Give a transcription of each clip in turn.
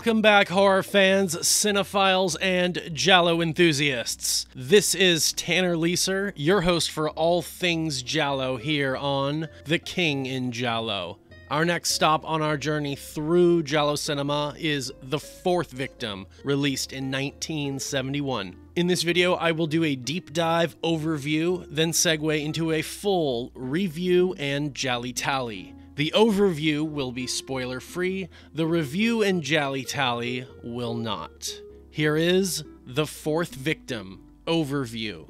Welcome back, horror fans, cinephiles, and Giallo enthusiasts. This is Tanner Leeser, your host for all things Giallo here on The King in Giallo. Our next stop on our journey through Giallo cinema is The Fourth Victim, released in 1971. In this video, I will do a deep dive overview, then segue into a full review and GialliTally. The overview will be spoiler-free, the review and GialliTally will not. Here is The Fourth Victim overview.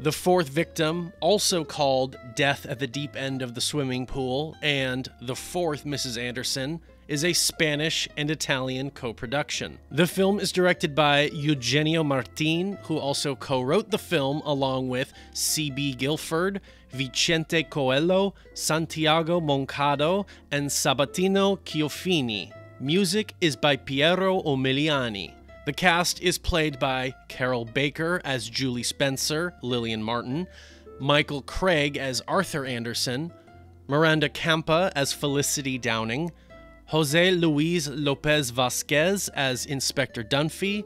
The Fourth Victim, also called Death at the Deep End of the Swimming Pool and The Fourth Mrs. Anderson, is a Spanish and Italian co-production. The film is directed by Eugenio Martín, who also co-wrote the film along with C.B. Guilford, Vicente Coelho, Santiago Moncado, and Sabatino Chiofini. Music is by Piero Omigliani. The cast is played by Carroll Baker as Julie Spencer, Lillian Martin, Michael Craig as Arthur Anderson, Miranda Campa as Felicity Downing, Jose Luis Lopez Vazquez as Inspector Dunphy,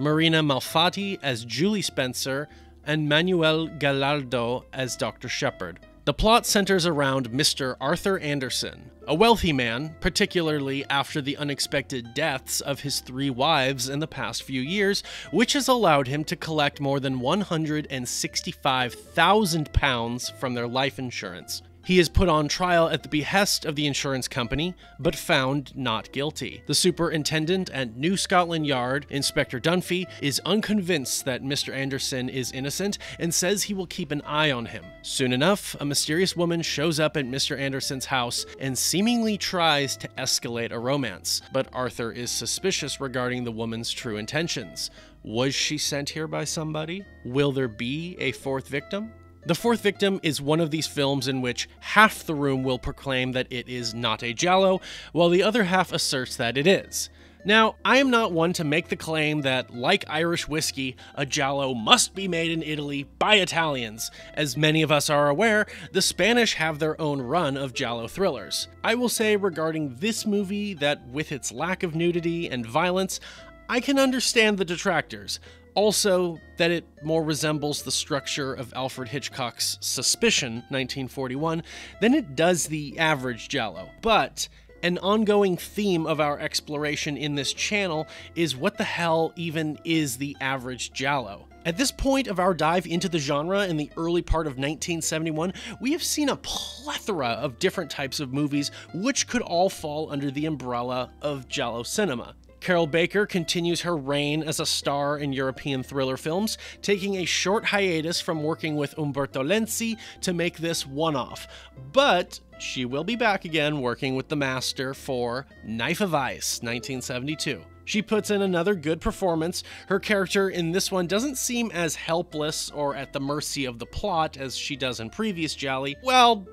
Marina Malfatti as Julie Spencer, and Manuel Gallardo as Dr. Shepard. The plot centers around Mr. Arthur Anderson, a wealthy man, particularly after the unexpected deaths of his three wives in the past few years, which has allowed him to collect more than £165,000 from their life insurance. He is put on trial at the behest of the insurance company, but found not guilty. The superintendent at New Scotland Yard, Inspector Dunphy, is unconvinced that Mr. Anderson is innocent and says he will keep an eye on him. Soon enough, a mysterious woman shows up at Mr. Anderson's house and seemingly tries to escalate a romance, but Arthur is suspicious regarding the woman's true intentions. Was she sent here by somebody? Will there be a fourth victim? The Fourth Victim is one of these films in which half the room will proclaim that it is not a Giallo, while the other half asserts that it is. Now, I am not one to make the claim that, like Irish whiskey, a Giallo must be made in Italy by Italians. As many of us are aware, the Spanish have their own run of Giallo thrillers. I will say regarding this movie that, with its lack of nudity and violence, I can understand the detractors. Also, that it more resembles the structure of Alfred Hitchcock's Suspicion, 1941, than it does the average Giallo. But an ongoing theme of our exploration in this channel is what the hell even is the average Giallo? At this point of our dive into the genre in the early part of 1971, we have seen a plethora of different types of movies which could all fall under the umbrella of Giallo cinema. Carroll Baker continues her reign as a star in European thriller films, taking a short hiatus from working with Umberto Lenzi to make this one-off, but she will be back again working with the master for Knife of Ice, 1972. She puts in another good performance. Her character in this one doesn't seem as helpless or at the mercy of the plot as she does in previous Gialli, well,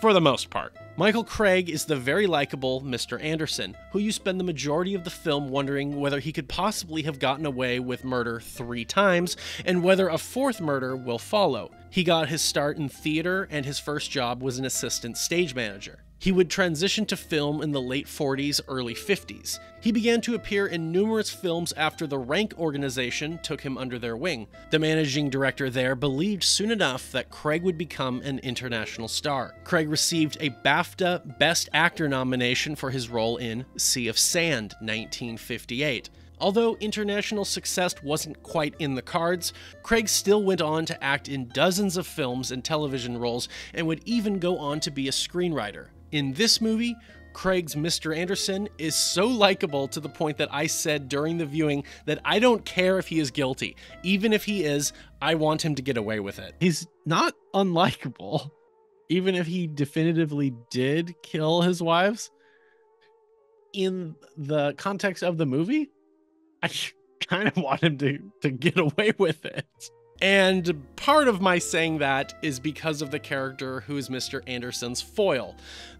for the most part. Michael Craig is the very likable Mr. Anderson, who you spend the majority of the film wondering whether he could possibly have gotten away with murder three times, and whether a fourth murder will follow. He got his start in theater, and his first job was an assistant stage manager. He would transition to film in the late 40s, early 50s. He began to appear in numerous films after the Rank organization took him under their wing. The managing director there believed soon enough that Craig would become an international star. Craig received a BAFTA Best Actor nomination for his role in Sea of Sand, 1958. Although international success wasn't quite in the cards, Craig still went on to act in dozens of films and television roles, and would even go on to be a screenwriter. In this movie, Craig's Mr. Anderson is so likable to the point that I said during the viewing that I don't care if he is guilty. Even if he is, I want him to get away with it. He's not unlikable. Even if he definitively did kill his wives, in the context of the movie, I kind of want him to get away with it. And part of my saying that is because of the character who is Mr. Anderson's foil,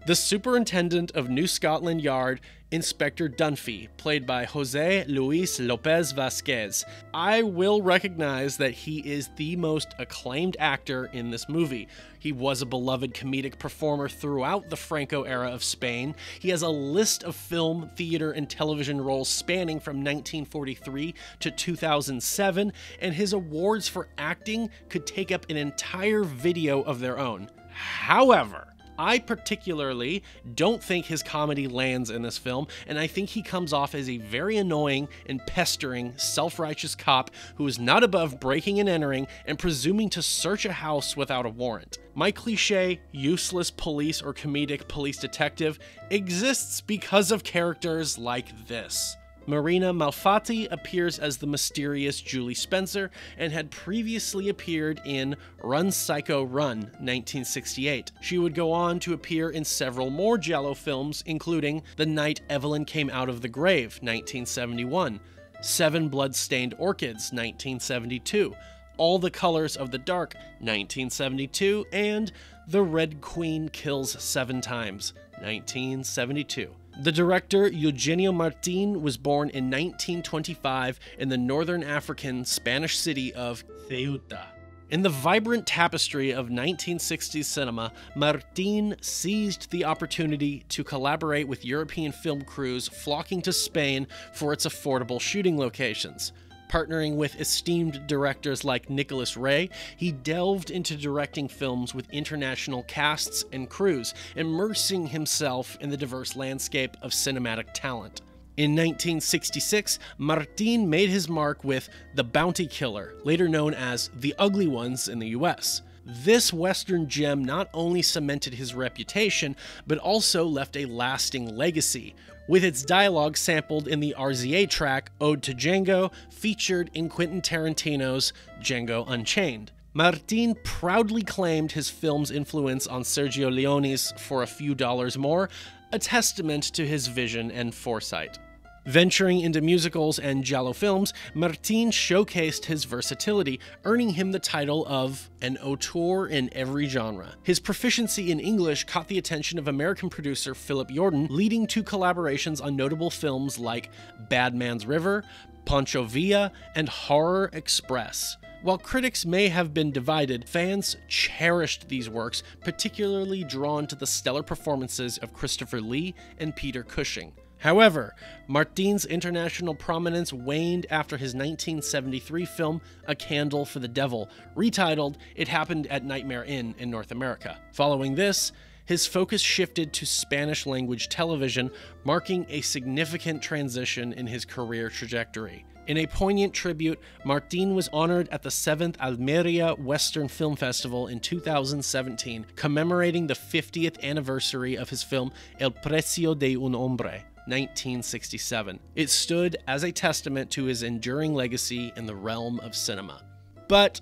the superintendent of New Scotland Yard, Inspector Dunphy, played by Jose Luis Lopez Vazquez. I will recognize that he is the most acclaimed actor in this movie. He was a beloved comedic performer throughout the Franco era of Spain. He has a list of film, theater, and television roles spanning from 1943 to 2007, and his awards for acting could take up an entire video of their own. However, I particularly don't think his comedy lands in this film, and I think he comes off as a very annoying and pestering, self-righteous cop who is not above breaking and entering and presuming to search a house without a warrant. My cliche, useless police or comedic police detective exists because of characters like this. Marina Malfatti appears as the mysterious Julie Spencer and had previously appeared in Run, Psycho, Run, 1968. She would go on to appear in several more Giallo films, including The Night Evelyn Came Out of the Grave, 1971, Seven Bloodstained Orchids, 1972, All the Colors of the Dark, 1972, and The Red Queen Kills Seven Times, 1972. The director Eugenio Martín was born in 1925 in the northern African Spanish city of Ceuta. In the vibrant tapestry of 1960s cinema, Martín seized the opportunity to collaborate with European film crews flocking to Spain for its affordable shooting locations. Partnering with esteemed directors like Nicholas Ray, he delved into directing films with international casts and crews, immersing himself in the diverse landscape of cinematic talent. In 1966, Martin made his mark with The Bounty Killer, later known as The Ugly Ones in the US. This Western gem not only cemented his reputation, but also left a lasting legacy, with its dialogue sampled in the RZA track Ode to Django, featured in Quentin Tarantino's Django Unchained. Martin proudly claimed his film's influence on Sergio Leone's For a Few Dollars More, a testament to his vision and foresight. Venturing into musicals and Giallo films, Martin showcased his versatility, earning him the title of an auteur in every genre. His proficiency in English caught the attention of American producer Philip Yordan, leading to collaborations on notable films like Bad Man's River, Pancho Villa, and Horror Express. While critics may have been divided, fans cherished these works, particularly drawn to the stellar performances of Christopher Lee and Peter Cushing. However, Martin's international prominence waned after his 1973 film A Candle for the Devil, retitled It Happened at Nightmare Inn in North America. Following this, his focus shifted to Spanish-language television, marking a significant transition in his career trajectory. In a poignant tribute, Martin was honored at the 7th Almería Western Film Festival in 2017, commemorating the 50th anniversary of his film El Precio de un Hombre. 1967. It stood as a testament to his enduring legacy in the realm of cinema. But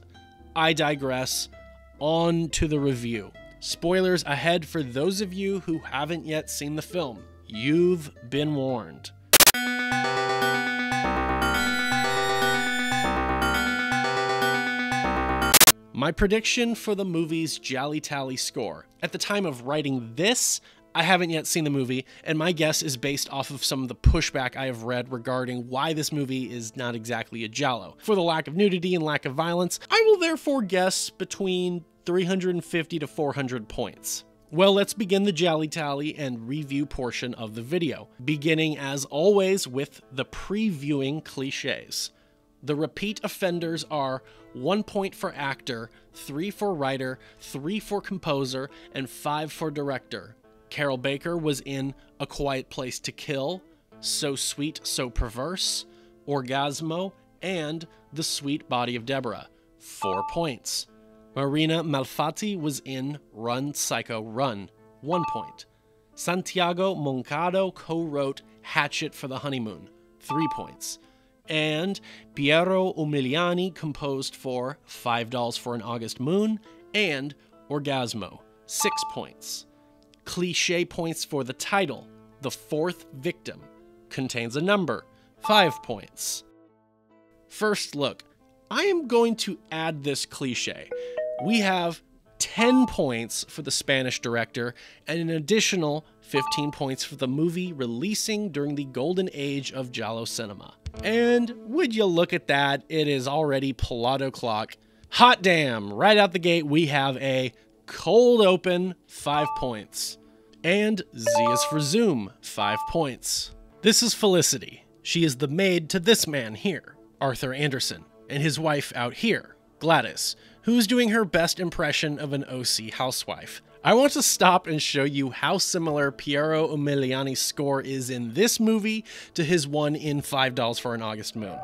I digress. On to the review. Spoilers ahead for those of you who haven't yet seen the film. You've been warned. My prediction for the movie's GialliTally score. At the time of writing this, I haven't yet seen the movie, and my guess is based off of some of the pushback I have read regarding why this movie is not exactly a giallo. For the lack of nudity and lack of violence, I will therefore guess between 350 to 400 points. Well, let's begin the GialliTally and review portion of the video, beginning as always with the previewing cliches. The repeat offenders are 1 point for actor, 3 for writer, 3 for composer, and 5 for director. Carroll Baker was in A Quiet Place to Kill, So Sweet, So Perverse, Orgasmo, and The Sweet Body of Deborah, 4 points. Marina Malfatti was in Run, Psycho, Run, 1 point. Santiago Moncado co-wrote Hatchet for the Honeymoon, 3 points. And Piero Omigliani composed for Five Dolls for an August Moon and Orgasmo, 6 points. Cliche points for the title, The Fourth Victim, contains a number, 5 points. First look, I am going to add this cliche. We have 10 points for the Spanish director and an additional 15 points for the movie releasing during the golden age of Giallo cinema. And would you look at that, it is already Pilato o'clock. Hot damn, right out the gate we have a cold open, 5 points. And Z is for Zoom, 5 points. This is Felicity. She is the maid to this man here, Arthur Anderson, and his wife out here, Gladys, who's doing her best impression of an OC housewife. I want to stop and show you how similar Piero Omigliani's score is in this movie to his one in Five Dolls for an August Moon.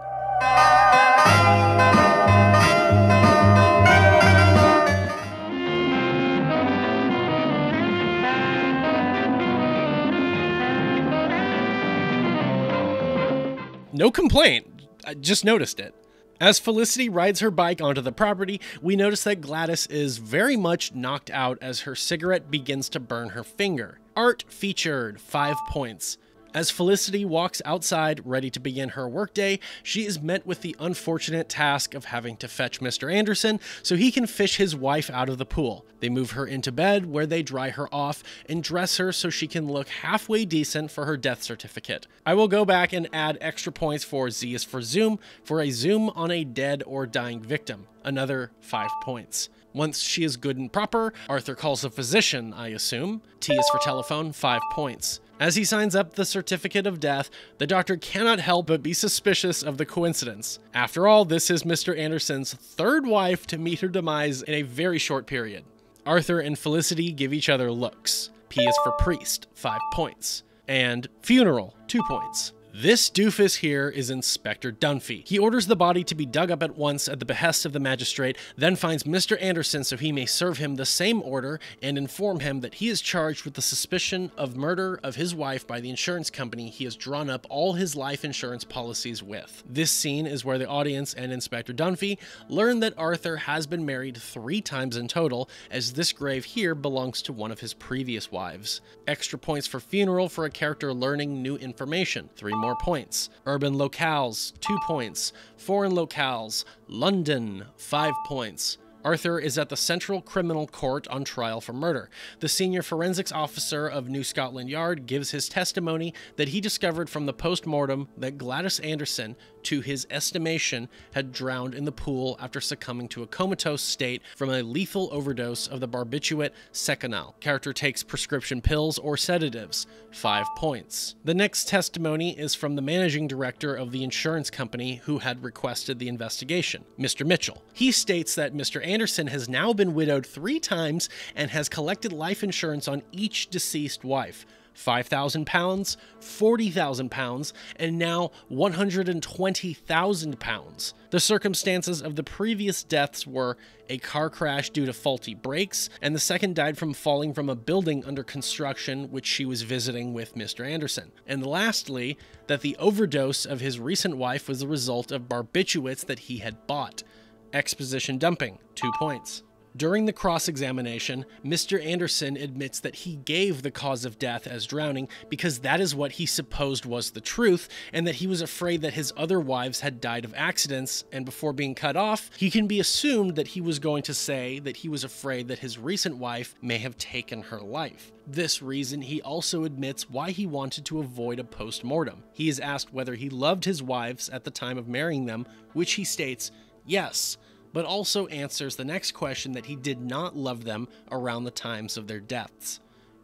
No complaint, I just noticed it. As Felicity rides her bike onto the property, we notice that Gladys is very much knocked out as her cigarette begins to burn her finger. Art featured, 5 points. As Felicity walks outside, ready to begin her workday, she is met with the unfortunate task of having to fetch Mr. Anderson so he can fish his wife out of the pool. They move her into bed, where they dry her off and dress her so she can look halfway decent for her death certificate. I will go back and add extra points for Z is for Zoom for a zoom on a dead or dying victim, another 5 points. Once she is good and proper, Arthur calls a physician, I assume. T is for telephone, 5 points. As he signs up the certificate of death, the doctor cannot help but be suspicious of the coincidence. After all, this is Mr. Anderson's third wife to meet her demise in a very short period. Arthur and Felicity give each other looks. P is for priest, 5 points. And funeral, 2 points. This doofus here is Inspector Dunphy. He orders the body to be dug up at once at the behest of the magistrate, then finds Mr. Anderson so he may serve him the same order and inform him that he is charged with the suspicion of murder of his wife by the insurance company he has drawn up all his life insurance policies with. This scene is where the audience and Inspector Dunphy learn that Arthur has been married 3 times in total, as this grave here belongs to one of his previous wives. Extra points for funeral for a character learning new information, 3 more points. Urban locales, 2 points. Foreign locales, London, 5 points. Arthur is at the Central Criminal Court on trial for murder. The senior forensics officer of New Scotland Yard gives his testimony that he discovered from the post-mortem that Gladys Anderson, to his estimation, had drowned in the pool after succumbing to a comatose state from a lethal overdose of the barbiturate Seconal. Character takes prescription pills or sedatives, 5 points. The next testimony is from the managing director of the insurance company who had requested the investigation, Mr. Mitchell. He states that Mr. Anderson has now been widowed 3 times and has collected life insurance on each deceased wife, £5,000, £40,000, and now £120,000. The circumstances of the previous deaths were a car crash due to faulty brakes, and the second died from falling from a building under construction which she was visiting with Mr. Anderson. And lastly, that the overdose of his recent wife was the result of barbiturates that he had bought. Exposition dumping, 2 points. During the cross-examination, Mr. Anderson admits that he gave the cause of death as drowning because that is what he supposed was the truth, and that he was afraid that his other wives had died of accidents, and before being cut off, he can be assumed that he was going to say that he was afraid that his recent wife may have taken her life. This reason, he also admits why he wanted to avoid a post-mortem. He is asked whether he loved his wives at the time of marrying them, which he states, yes, but also answers the next question that he did not love them around the times of their deaths.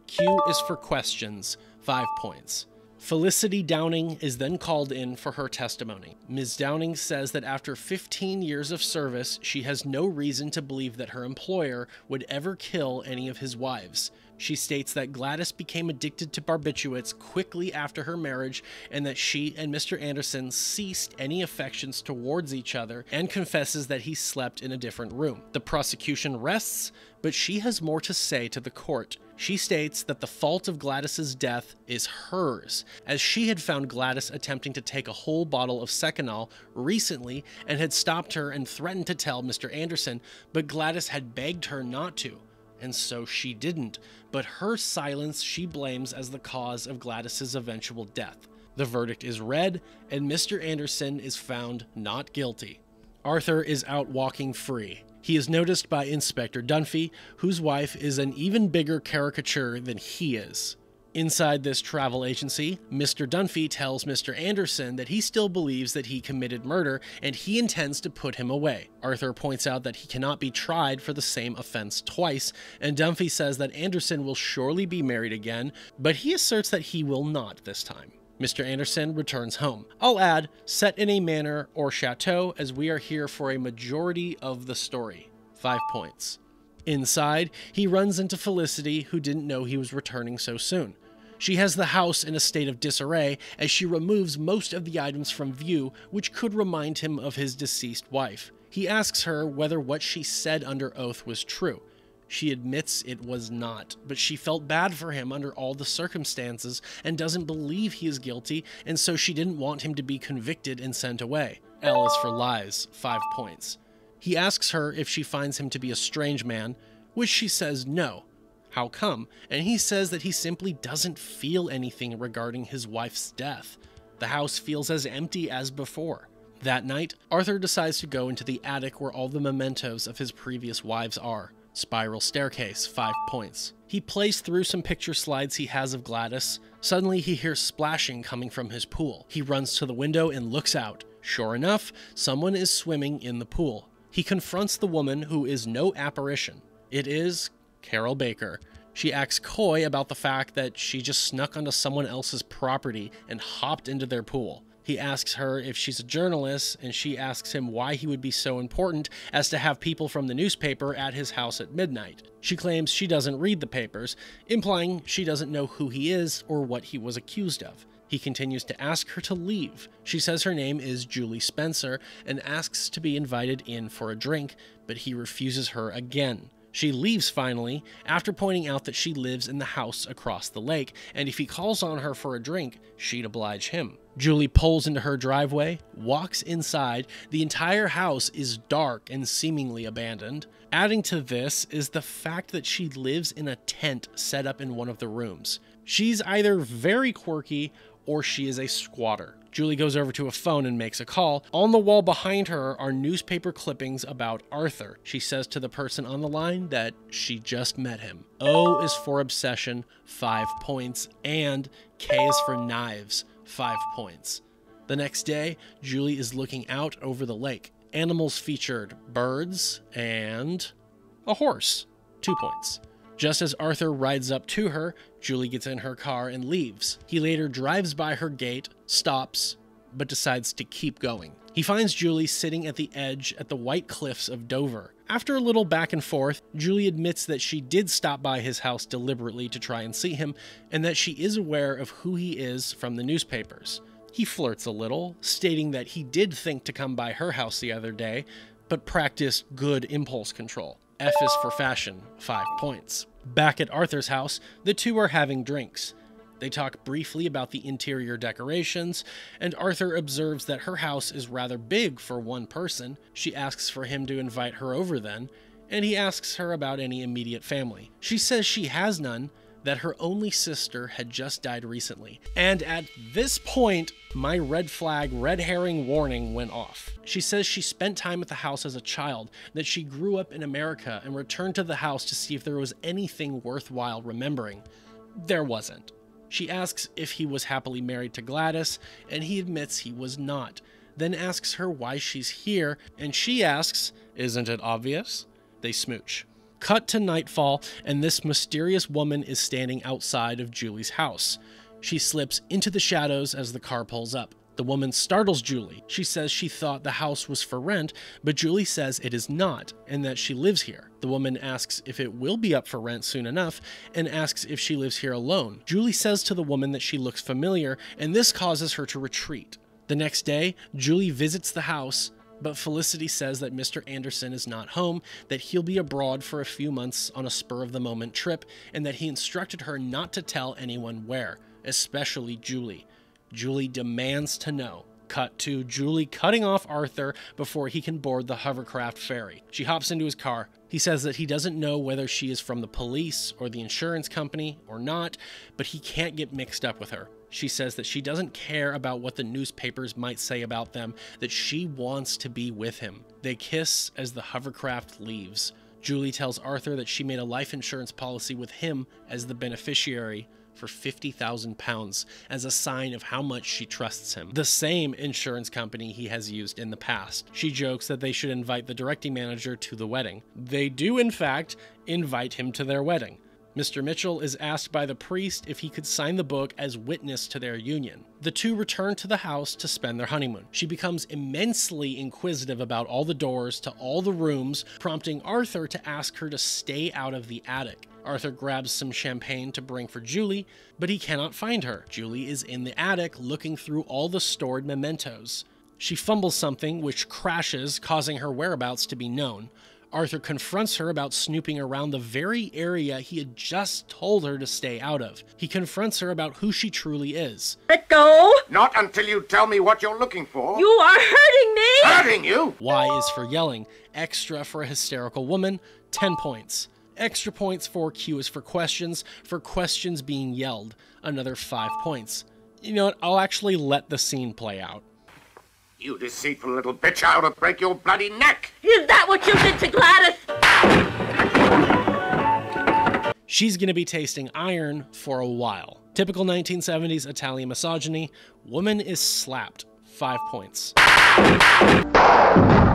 Q is for questions, 5 points. Felicity Downing is then called in for her testimony. Ms. Downing says that after 15 years of service, she has no reason to believe that her employer would ever kill any of his wives. She states that Gladys became addicted to barbiturates quickly after her marriage, and that she and Mr. Anderson ceased any affections towards each other, and confesses that he slept in a different room. The prosecution rests, but she has more to say to the court. She states that the fault of Gladys's death is hers, as she had found Gladys attempting to take a whole bottle of Seconal recently and had stopped her and threatened to tell Mr. Anderson, but Gladys had begged her not to. And so she didn't, but her silence she blames as the cause of Gladys's eventual death. The verdict is read, and Mr. Anderson is found not guilty. Arthur is out walking free. He is noticed by Inspector Dunphy, whose wife is an even bigger caricature than he is. Inside this travel agency, Mr. Dunphy tells Mr. Anderson that he still believes that he committed murder and he intends to put him away. Arthur points out that he cannot be tried for the same offense twice, and Dunphy says that Anderson will surely be married again, but he asserts that he will not this time. Mr. Anderson returns home. I'll add, set in a manor or chateau, as we are here for a majority of the story. 5 points. Inside, he runs into Felicity, who didn't know he was returning so soon. She has the house in a state of disarray as she removes most of the items from view, which could remind him of his deceased wife. He asks her whether what she said under oath was true. She admits it was not, but she felt bad for him under all the circumstances and doesn't believe he is guilty, and so she didn't want him to be convicted and sent away. L is for lies, 5 points. He asks her if she finds him to be a strange man, which she says no. How come? And he says that he simply doesn't feel anything regarding his wife's death. The house feels as empty as before. That night, Arthur decides to go into the attic where all the mementos of his previous wives are. Spiral staircase, 5 points. He plays through some picture slides he has of Gladys. Suddenly he hears splashing coming from his pool. He runs to the window and looks out. Sure enough, someone is swimming in the pool. He confronts the woman, who is no apparition. It is Carroll Baker. She acts coy about the fact that she just snuck onto someone else's property and hopped into their pool. He asks her if she's a journalist, and she asks him why he would be so important as to have people from the newspaper at his house at midnight. She claims she doesn't read the papers, implying she doesn't know who he is or what he was accused of. He continues to ask her to leave. She says her name is Julie Spencer and asks to be invited in for a drink, but he refuses her again. She leaves finally, after pointing out that she lives in the house across the lake, and if he calls on her for a drink, she'd oblige him. Julie pulls into her driveway, walks inside. The entire house is dark and seemingly abandoned. Adding to this is the fact that she lives in a tent set up in one of the rooms. She's either very quirky or she is a squatter. Julie goes over to a phone and makes a call. On the wall behind her are newspaper clippings about Arthur. She says to the person on the line that she just met him. O is for obsession, 5 points, and K is for knives, 5 points. The next day, Julie is looking out over the lake. Animals featured: birds and a horse, 2 points. Just as Arthur rides up to her, Julie gets in her car and leaves. He later drives by her gate, stops, but decides to keep going. He finds Julie sitting at the edge at the White Cliffs of Dover. After a little back and forth, Julie admits that she did stop by his house deliberately to try and see him, and that she is aware of who he is from the newspapers. He flirts a little, stating that he did think to come by her house the other day, but practiced good impulse control. F is for fashion, 5 points. Back at Arthur's house, the two are having drinks. They talk briefly about the interior decorations, and Arthur observes that her house is rather big for one person. She asks for him to invite her over then, and he asks her about any immediate family. She says she has none, that her only sister had just died recently. And at this point, my red flag, red herring warning went off. She says she spent time at the house as a child, that she grew up in America and returned to the house to see if there was anything worthwhile remembering. There wasn't. She asks if he was happily married to Gladys, and he admits he was not, then asks her why she's here, and she asks, "Isn't it obvious?" They smooch. Cut to nightfall, and this mysterious woman is standing outside of Julie's house. She slips into the shadows as the car pulls up. The woman startles Julie. She says she thought the house was for rent, but Julie says it is not, and that she lives here. The woman asks if it will be up for rent soon enough, and asks if she lives here alone. Julie says to the woman that she looks familiar, and this causes her to retreat. The next day, Julie visits the house, but Felicity says that Mr. Anderson is not home, that he'll be abroad for a few months on a spur-of-the-moment trip, and that he instructed her not to tell anyone where, especially Julie. Julie demands to know. Cut to Julie cutting off Arthur before he can board the hovercraft ferry. She hops into his car. He says that he doesn't know whether she is from the police or the insurance company or not, but he can't get mixed up with her. She says that she doesn't care about what the newspapers might say about them, that she wants to be with him. They kiss as the hovercraft leaves. Julie tells Arthur that she made a life insurance policy with him as the beneficiary for £50,000 as a sign of how much she trusts him. The same insurance company he has used in the past. She jokes that they should invite the directing manager to the wedding. They do, in fact, invite him to their wedding. Mr. Mitchell is asked by the priest if he could sign the book as witness to their union. The two return to the house to spend their honeymoon. She becomes immensely inquisitive about all the doors to all the rooms, prompting Arthur to ask her to stay out of the attic. Arthur grabs some champagne to bring for Julie, but he cannot find her. Julie is in the attic looking through all the stored mementos. She fumbles something, which crashes, causing her whereabouts to be known. Arthur confronts her about snooping around the very area he had just told her to stay out of. He confronts her about who she truly is. Let go! Not until you tell me what you're looking for. You are hurting me! Hurting you? Y is for yelling. Extra for a hysterical woman, 10 points. Extra points for Q is for questions being yelled, another 5 points. You know what, I'll actually let the scene play out. You deceitful little bitch, I ought to break your bloody neck! Is that what you did to Gladys? She's gonna be tasting iron for a while. Typical 1970s Italian misogyny. Woman is slapped. 5 points.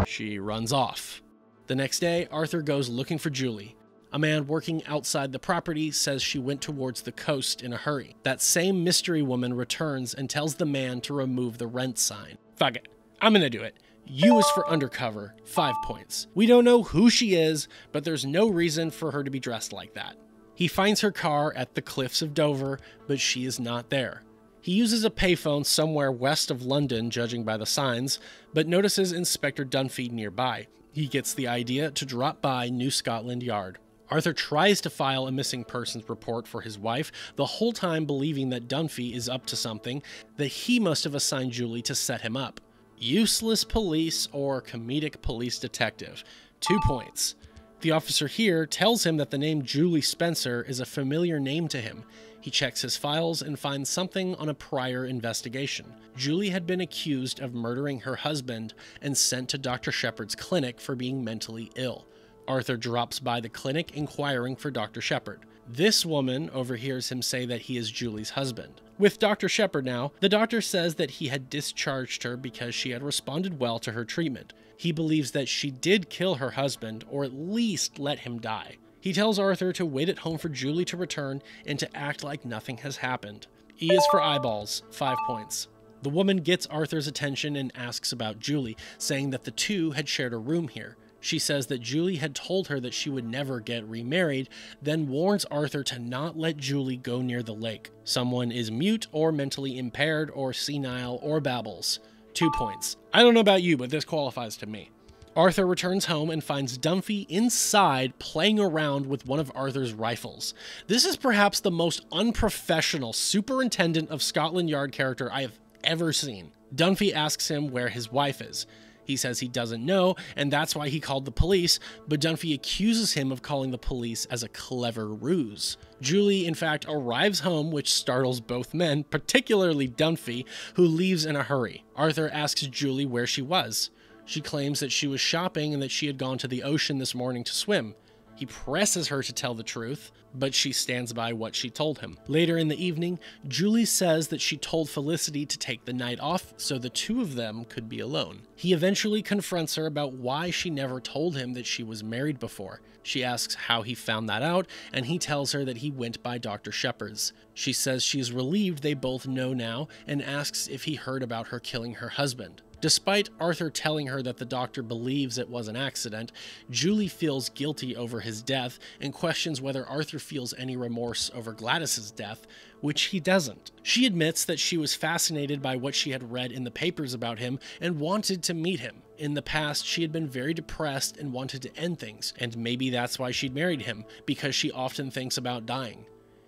She runs off. The next day, Arthur goes looking for Julie. A man working outside the property says she went towards the coast in a hurry. That same mystery woman returns and tells the man to remove the rent sign. Fuck it. I'm gonna do it. U is for undercover, 5 points. We don't know who she is, but there's no reason for her to be dressed like that. He finds her car at the cliffs of Dover, but she is not there. He uses a payphone somewhere west of London, judging by the signs, but notices Inspector Dunphy nearby. He gets the idea to drop by New Scotland Yard. Arthur tries to file a missing persons report for his wife, the whole time believing that Dunphy is up to something, that he must have assigned Julie to set him up. Useless police or comedic police detective. 2 points. The officer here tells him that the name Julie Spencer is a familiar name to him. He checks his files and finds something on a prior investigation. Julie had been accused of murdering her husband and sent to Dr. Shepard's clinic for being mentally ill. Arthur drops by the clinic inquiring for Dr. Shepard. This woman overhears him say that he is Julie's husband. With Dr. Shepard now, the doctor says that he had discharged her because she had responded well to her treatment. He believes that she did kill her husband, or at least let him die. He tells Arthur to wait at home for Julie to return and to act like nothing has happened. E is for eyeballs, 5 points. The woman gets Arthur's attention and asks about Julie, saying that the two had shared a room here. She says that Julie had told her that she would never get remarried, then warns Arthur to not let Julie go near the lake. Someone is mute or mentally impaired or senile or babbles. 2 points. I don't know about you, but this qualifies to me. Arthur returns home and finds Dunphy inside playing around with one of Arthur's rifles. This is perhaps the most unprofessional Superintendent of Scotland Yard character I have ever seen. Dunphy asks him where his wife is. He says he doesn't know, and that's why he called the police, but Dunphy accuses him of calling the police as a clever ruse. Julie, in fact, arrives home, which startles both men, particularly Dunphy, who leaves in a hurry. Arthur asks Julie where she was. She claims that she was shopping and that she had gone to the ocean this morning to swim. He presses her to tell the truth, but she stands by what she told him. Later in the evening, Julie says that she told Felicity to take the night off so the two of them could be alone. He eventually confronts her about why she never told him that she was married before. She asks how he found that out, and he tells her that he went by Dr. Shepard's. She says she is relieved they both know now and asks if he heard about her killing her husband. Despite Arthur telling her that the doctor believes it was an accident, Julie feels guilty over his death and questions whether Arthur feels any remorse over Gladys's death, which he doesn't. She admits that she was fascinated by what she had read in the papers about him and wanted to meet him. In the past, she had been very depressed and wanted to end things, and maybe that's why she'd married him, because she often thinks about dying.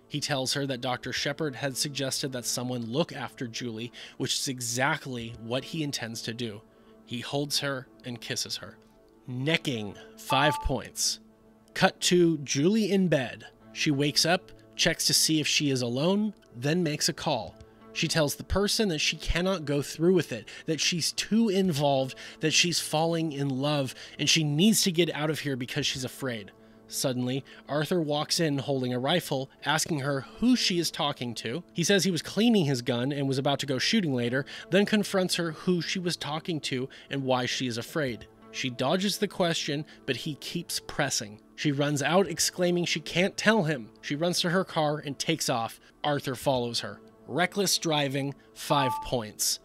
He tells her that Dr. Shepard had suggested that someone look after Julie, which is exactly what he intends to do. He holds her and kisses her. Necking, 5 points. Cut to Julie in bed. She wakes up, checks to see if she is alone, then makes a call. She tells the person that she cannot go through with it, that she's too involved, that she's falling in love, and she needs to get out of here because she's afraid. Suddenly, Arthur walks in holding a rifle, asking her who she is talking to. He says he was cleaning his gun and was about to go shooting later, then confronts her who she was talking to and why she is afraid. She dodges the question, but he keeps pressing. She runs out, exclaiming she can't tell him. She runs to her car and takes off. Arthur follows her. Reckless driving, 5 points.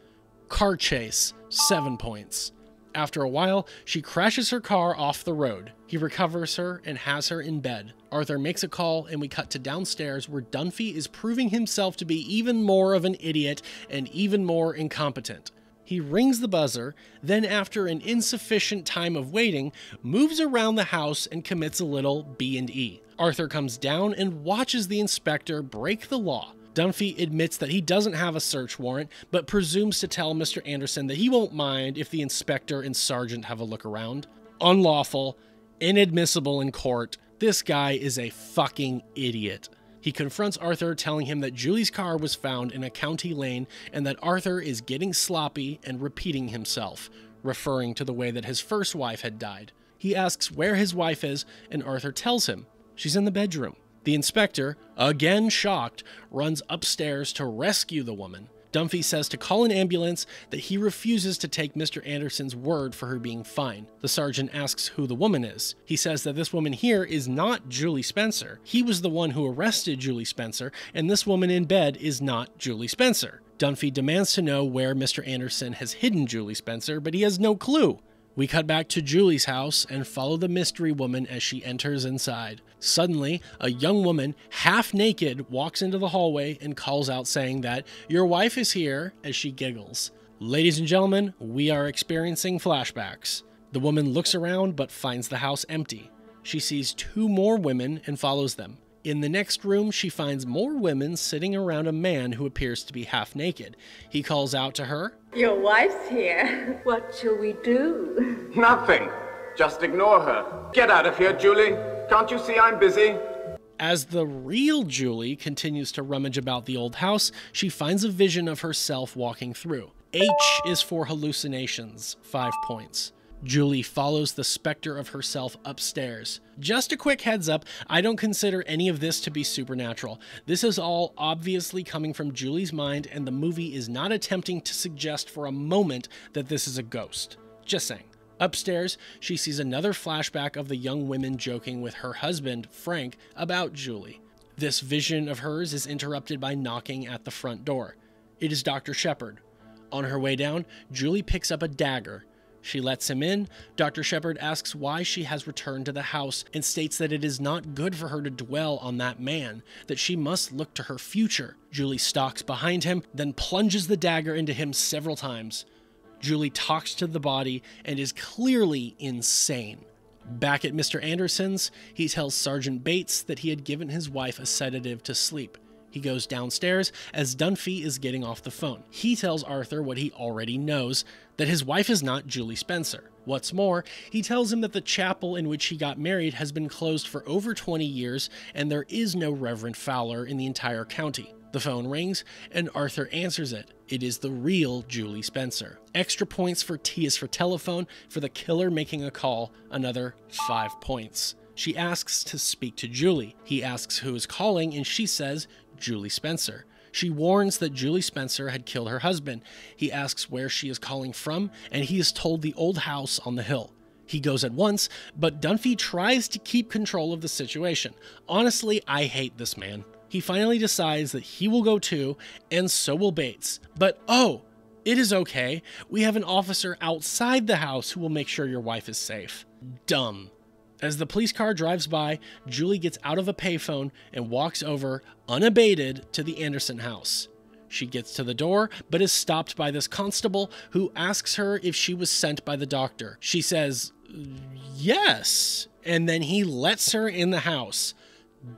Car chase, 7 points. After a while, she crashes her car off the road. He recovers her and has her in bed. Arthur makes a call and we cut to downstairs where Dunphy is proving himself to be even more of an idiot and even more incompetent. He rings the buzzer, then after an insufficient time of waiting, moves around the house and commits a little B&E. Arthur comes down and watches the inspector break the law. Dunphy admits that he doesn't have a search warrant, but presumes to tell Mr. Anderson that he won't mind if the inspector and sergeant have a look around. Unlawful, inadmissible in court, this guy is a fucking idiot. He confronts Arthur, telling him that Julie's car was found in a county lane and that Arthur is getting sloppy and repeating himself, referring to the way that his first wife had died. He asks where his wife is, and Arthur tells him she's in the bedroom. The inspector, again shocked, runs upstairs to rescue the woman. Dunphy says to call an ambulance, that he refuses to take Mr. Anderson's word for her being fine. The sergeant asks who the woman is. He says that this woman here is not Julie Spencer. He was the one who arrested Julie Spencer, and this woman in bed is not Julie Spencer. Dunphy demands to know where Mr. Anderson has hidden Julie Spencer, but he has no clue. We cut back to Julie's house and follow the mystery woman as she enters inside. Suddenly, a young woman, half naked, walks into the hallway and calls out saying that "Your wife is here," as she giggles. Ladies and gentlemen, we are experiencing flashbacks. The woman looks around but finds the house empty. She sees 2 more women and follows them. In the next room, she finds more women sitting around a man who appears to be half naked. He calls out to her, "Your wife's here. What shall we do?" "Nothing. Just ignore her. Get out of here, Julie. Can't you see I'm busy?" As the real Julie continues to rummage about the old house, she finds a vision of herself walking through. H is for hallucinations, 5 points. Julie follows the specter of herself upstairs. Just a quick heads up, I don't consider any of this to be supernatural. This is all obviously coming from Julie's mind, and the movie is not attempting to suggest for a moment that this is a ghost. Just saying. Upstairs, she sees another flashback of the young women joking with her husband, Frank, about Julie. This vision of hers is interrupted by knocking at the front door. It is Dr. Shepard. On her way down, Julie picks up a dagger. She lets him in. Dr. Shepard asks why she has returned to the house and states that it is not good for her to dwell on that man, that she must look to her future. Julie stalks behind him, then plunges the dagger into him several times. Julie talks to the body and is clearly insane. Back at Mr. Anderson's, he tells Sergeant Bates that he had given his wife a sedative to sleep. He goes downstairs as Dunphy is getting off the phone. He tells Arthur what he already knows, that his wife is not Julie Spencer. What's more, he tells him that the chapel in which he got married has been closed for over 20 years and there is no Reverend Fowler in the entire county. The phone rings and Arthur answers it. It is the real Julie Spencer. Extra points for T is for telephone, for the killer making a call, another 5 points. She asks to speak to Julie. He asks who is calling and she says, Julie Spencer. She warns that Julie Spencer had killed her husband. He asks where she is calling from, and he is told the old house on the hill. He goes at once, but Dunphy tries to keep control of the situation. Honestly, I hate this man. He finally decides that he will go too, and so will Bates. But oh, it is okay. We have an officer outside the house who will make sure your wife is safe. Dumb. As the police car drives by, Julie gets out of a payphone and walks over, unabated, to the Anderson house. She gets to the door, but is stopped by this constable who asks her if she was sent by the doctor. She says, yes, and then he lets her in the house.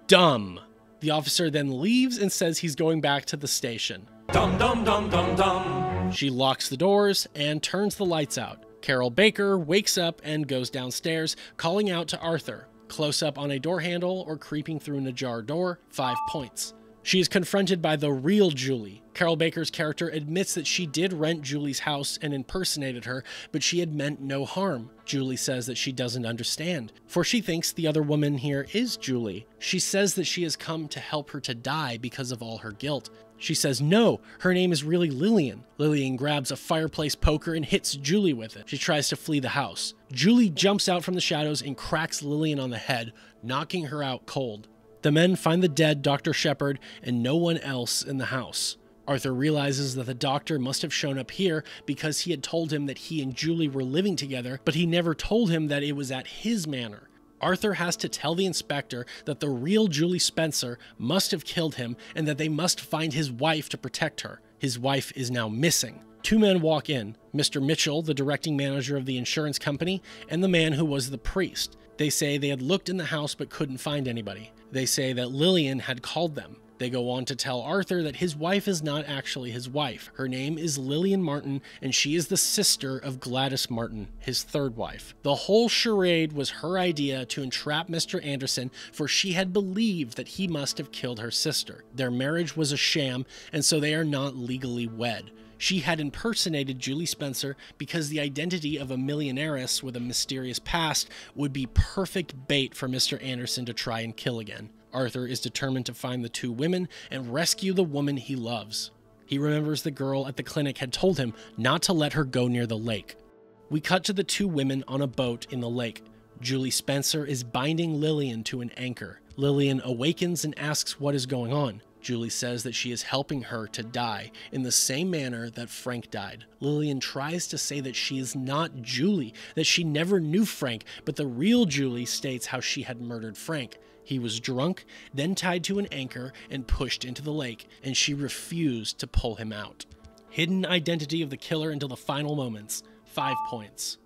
Dumb. The officer then leaves and says he's going back to the station. Dum, dum, dum, dum, dum. She locks the doors and turns the lights out. Carroll Baker wakes up and goes downstairs, calling out to Arthur. Close up on a door handle or creeping through an ajar door, 5 points. She is confronted by the real Julie. Carroll Baker's character admits that she did rent Julie's house and impersonated her, but she had meant no harm. Julie says that she doesn't understand, for she thinks the other woman here is Julie. She says that she has come to help her to die because of all her guilt. She says no, her name is really Lillian. Lillian grabs a fireplace poker and hits Julie with it. She tries to flee the house. Julie jumps out from the shadows and cracks Lillian on the head, knocking her out cold. The men find the dead Dr. Shepard and no one else in the house. Arthur realizes that the doctor must have shown up here because he had told him that he and Julie were living together, but he never told him that it was at his manor. Arthur has to tell the inspector that the real Julie Spencer must have killed him and that they must find his wife to protect her. His wife is now missing. Two men walk in, Mr. Mitchell, the directing manager of the insurance company, and the man who was the priest. They say they had looked in the house but couldn't find anybody. They say that Lillian had called them. They go on to tell Arthur that his wife is not actually his wife. Her name is Lillian Martin, and she is the sister of Gladys Martin, his third wife. The whole charade was her idea to entrap Mr. Anderson, for she had believed that he must have killed her sister. Their marriage was a sham, and so they are not legally wed. She had impersonated Julie Spencer because the identity of a millionairess with a mysterious past would be perfect bait for Mr. Anderson to try and kill again. Arthur is determined to find the two women and rescue the woman he loves. He remembers the girl at the clinic had told him not to let her go near the lake. We cut to the two women on a boat in the lake. Julie Spencer is binding Lillian to an anchor. Lillian awakens and asks what is going on. Julie says that she is helping her to die in the same manner that Frank died. Lillian tries to say that she is not Julie, that she never knew Frank, but the real Julie states how she had murdered Frank. He was drunk, then tied to an anchor and pushed into the lake, and she refused to pull him out. Hidden identity of the killer until the final moments, 5 points.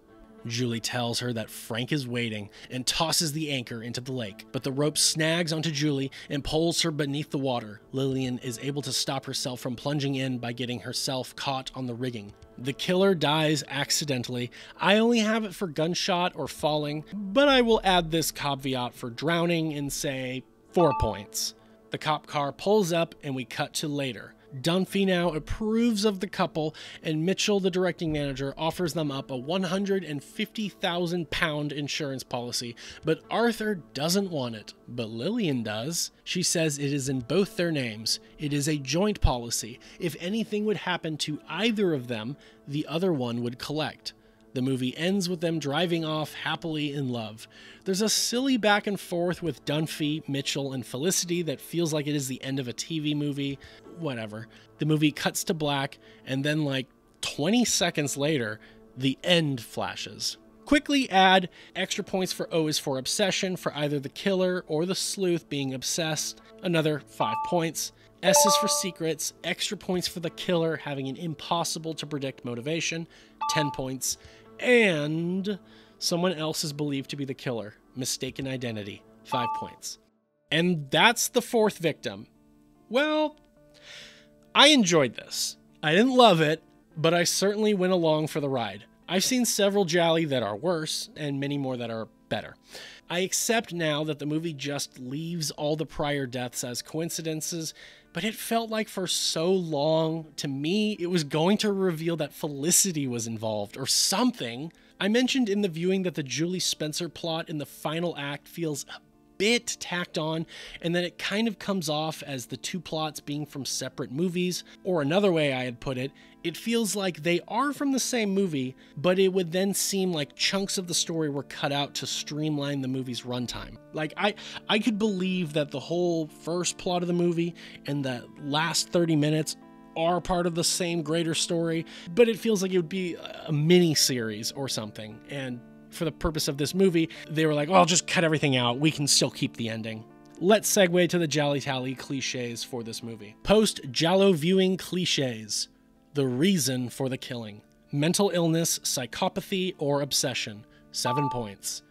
Julie tells her that Frank is waiting and tosses the anchor into the lake, but the rope snags onto Julie and pulls her beneath the water. Lillian is able to stop herself from plunging in by getting herself caught on the rigging. The killer dies accidentally. I only have it for gunshot or falling, but I will add this caveat for drowning and say 4 points. The cop car pulls up and we cut to later. Dunphy now approves of the couple, and Mitchell, the directing manager, offers them up a £150,000 insurance policy, but Arthur doesn't want it. But Lillian does. She says it is in both their names. It is a joint policy. If anything would happen to either of them, the other one would collect. The movie ends with them driving off happily in love. There's a silly back and forth with Dunphy, Mitchell, and Felicity that feels like it is the end of a TV movie. Whatever. The movie cuts to black, and then like 20 seconds later, the end flashes. Quickly add extra points for O is for obsession for either the killer or the sleuth being obsessed, another 5 points. S is for secrets, extra points for the killer having an impossible to predict motivation, 10 points. And someone else is believed to be the killer. Mistaken identity, 5 points. And that's The Fourth Victim. Well, I enjoyed this. I didn't love it, but I certainly went along for the ride. I've seen several Gialli that are worse and many more that are better. I accept now that the movie just leaves all the prior deaths as coincidences, but it felt like for so long, to me, it was going to reveal that Felicity was involved or something. I mentioned in the viewing that the Julie Spencer plot in the final act feels a bit tacked on, and that it kind of comes off as the two plots being from separate movies, or another way I had put it, it feels like they are from the same movie, but it would then seem like chunks of the story were cut out to streamline the movie's runtime. Like, I could believe that the whole first plot of the movie and the last 30 minutes are part of the same greater story, but it feels like it would be a mini-series or something, and for the purpose of this movie, they were like, well, just cut everything out. We can still keep the ending. Let's segue to the GialliTally cliches for this movie. Post-Giallo viewing cliches. The reason for the killing. Mental illness, psychopathy, or obsession. 7 points.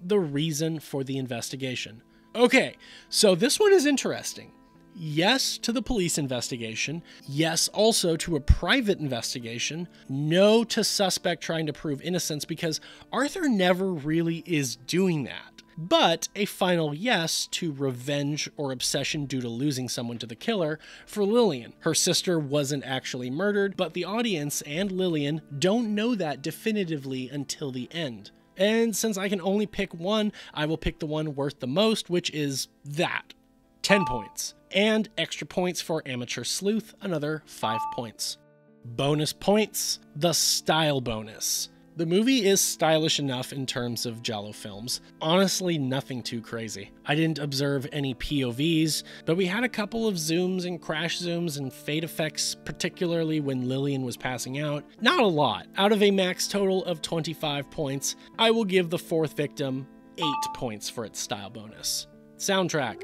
The reason for the investigation. Okay, so this one is interesting. Yes to the police investigation. Yes also to a private investigation. No to suspect trying to prove innocence, because Arthur never really is doing that. but a final yes to revenge or obsession due to losing someone to the killer for Lillian. Her sister wasn't actually murdered, but the audience and Lillian don't know that definitively until the end. And since I can only pick one, I will pick the one worth the most, which is that. 10 points. And extra points for Amateur Sleuth, another 5 points. Bonus points, the style bonus. The movie is stylish enough in terms of Giallo films. Honestly, nothing too crazy. I didn't observe any POVs, but we had a couple of zooms and crash zooms and fade effects, particularly when Lillian was passing out. Not a lot. Out of a max total of 25 points, I will give The Fourth Victim 8 points for its style bonus. Soundtrack.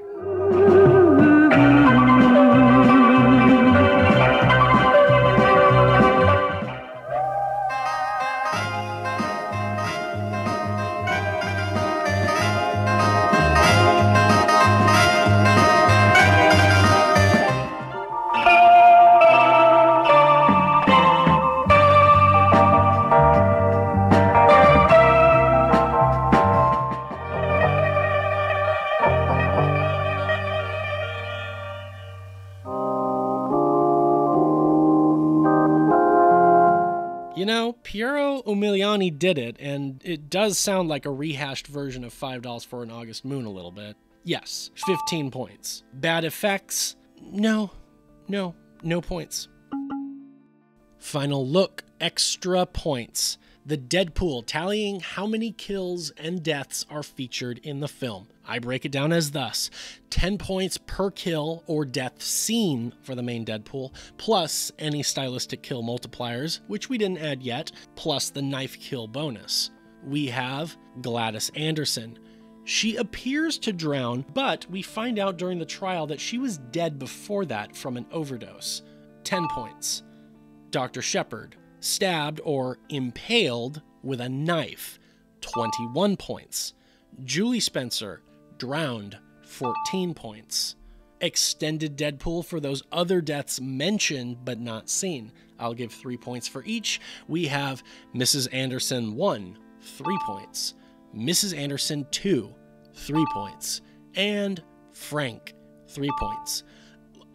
Piero Omigliani did it, and it does sound like a rehashed version of $5 for an August Moon a little bit. Yes, 15 points. Bad effects? No points. Final look, extra points. The Deadpool tallying how many kills and deaths are featured in the film. I break it down as thus: 10 points per kill or death scene for the main Deadpool, plus any stylistic kill multipliers, which we didn't add yet, plus the knife kill bonus. We have Gladys Anderson. She appears to drown, but we find out during the trial that she was dead before that from an overdose. 10 points. Dr. Shepard, stabbed or impaled with a knife. 21 points. Julie Spencer, drowned, 14 points. Extended Deadpool for those other deaths mentioned but not seen. I'll give 3 points for each. We have Mrs. Anderson 1, 3 points. Mrs. Anderson 2, 3 points. And Frank, 3 points.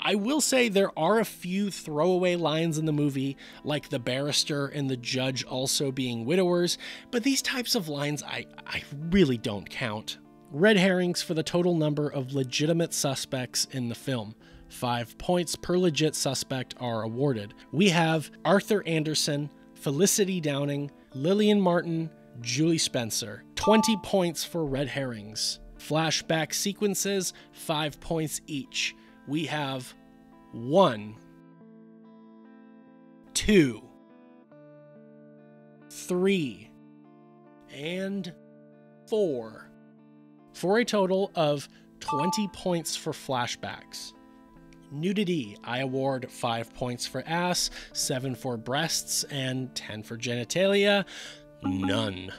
I will say there are a few throwaway lines in the movie, like the barrister and the judge also being widowers, but these types of lines I really don't count. Red herrings for the total number of legitimate suspects in the film. 5 points per legit suspect are awarded. We have Arthur Anderson, Felicity Downing, Lillian Martin, Julie Spencer. 20 points for red herrings. Flashback sequences, 5 points each. We have 1, 2, 3, and 4. For a total of 20 points for flashbacks. Nudity, I award 5 points for ass, 7 for breasts, and 10 for genitalia. None.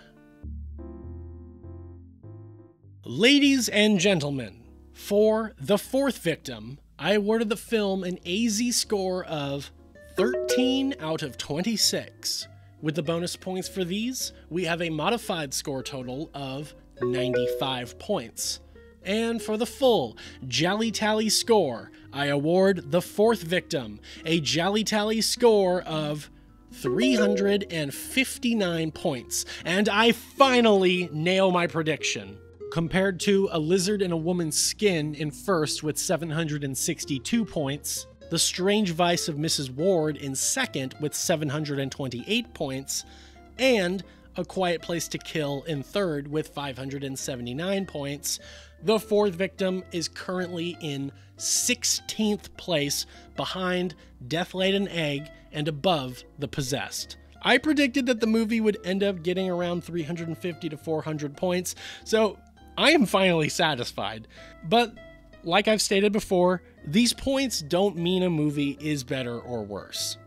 Ladies and gentlemen, for The Fourth Victim, I awarded the film an AZ score of 13 out of 26. With the bonus points for these, we have a modified score total of 95 points. And for the full GialliTally score, I award The Fourth Victim a GialliTally score of 359 points. And I finally nail my prediction. Compared to A Lizard and a Woman's Skin in first with 762 points, The Strange Vice of Mrs. Ward in second with 728 points, and A Quiet Place to Kill in third with 579 points, The Fourth Victim is currently in 16th place behind Death Laid an Egg and above The Possessed. I predicted that the movie would end up getting around 350 to 400 points, so I am finally satisfied. But like I've stated before, these points don't mean a movie is better or worse.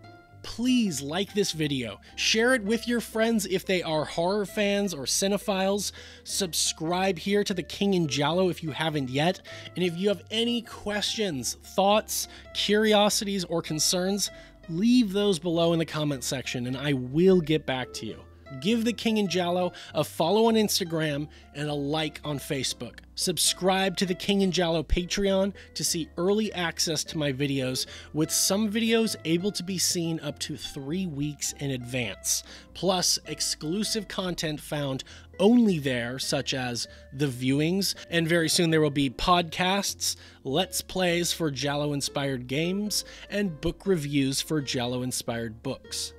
Please like this video, share it with your friends if they are horror fans or cinephiles, subscribe here to The King in Giallo if you haven't yet, and if you have any questions, thoughts, curiosities, or concerns, leave those below in the comment section and I will get back to you. Give The King in Giallo a follow on Instagram and a like on Facebook. Subscribe to The King in Giallo Patreon to see early access to my videos, with some videos able to be seen up to 3 weeks in advance, plus exclusive content found only there, such as the viewings, and very soon there will be podcasts, Let's Plays for Giallo-inspired games, and book reviews for Giallo-inspired books.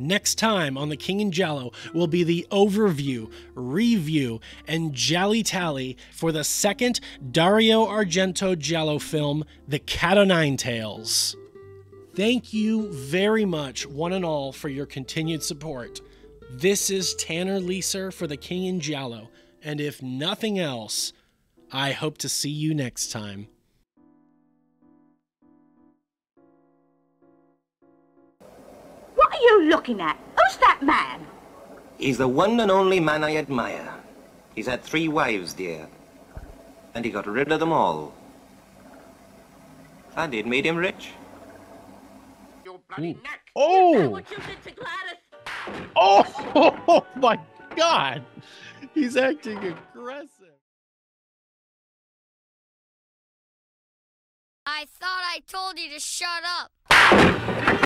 Next time on The King in Giallo will be the overview, review, and GialliTally for the second Dario Argento Giallo film, The Cat o' Nine Tails. Thank you very much, one and all, for your continued support. This is Tanner Leeser for The King in Giallo, and if nothing else, I hope to see you next time. What are you looking at? Who's that man? He's the one and only man I admire. He's had 3 wives, dear. And he got rid of them all. And it made him rich. Your bloody neck! Oh! You know what you did to Gladys? Oh my God! He's acting aggressive. I thought I told you to shut up.